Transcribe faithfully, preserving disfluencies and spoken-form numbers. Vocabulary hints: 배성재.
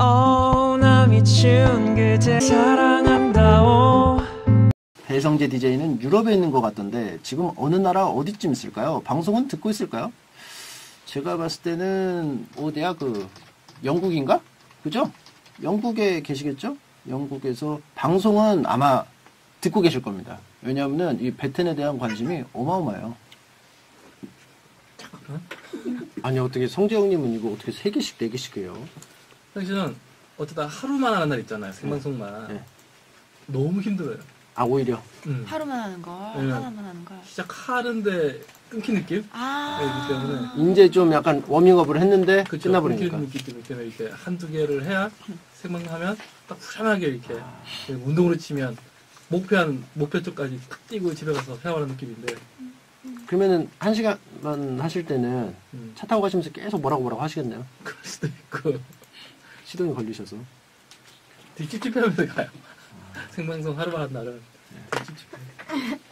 나 미치운 그대 사랑한다오. 배성재 디제이는 유럽에 있는 것 같던데 지금 어느 나라 어디쯤 있을까요? 방송은 듣고 있을까요? 제가 봤을 때는 어디야, 그 영국인가? 그죠? 영국에 계시겠죠? 영국에서 방송은 아마 듣고 계실 겁니다. 왜냐하면 이 배텐에 대한 관심이 어마어마해요. 잠깐만. 아니 어떻게 성재 형님은 이거 어떻게 세 개씩 네 개씩 해요? 사실은 어쩌다 하루만 하는 날 있잖아요. 생방송만. 네. 네. 너무 힘들어요. 아 오히려. 음. 하루만 하는 걸, 네. 하나만 하는 걸. 시작하는데 끊긴 느낌? 아. 네, 이제 좀 약간 워밍업을 했는데 그쵸, 끝나버리니까. 끊긴 느낌 때문에 이렇게 한두 개를 해야 생방하면 딱 후련하게 이렇게 아. 운동으로 치면 목표한 목표 쪽까지 탁 뛰고 집에 가서 회화하는 느낌인데. 그러면은 한 시간만 하실 때는 음. 차 타고 가시면서 계속 뭐라고 뭐라고 하시겠네요. 그럴 수도 있고. 시동이 걸리셔서. 되게 찝찝해하면서 가요. 생방송 하루만 한 날은 되게 찝찝해.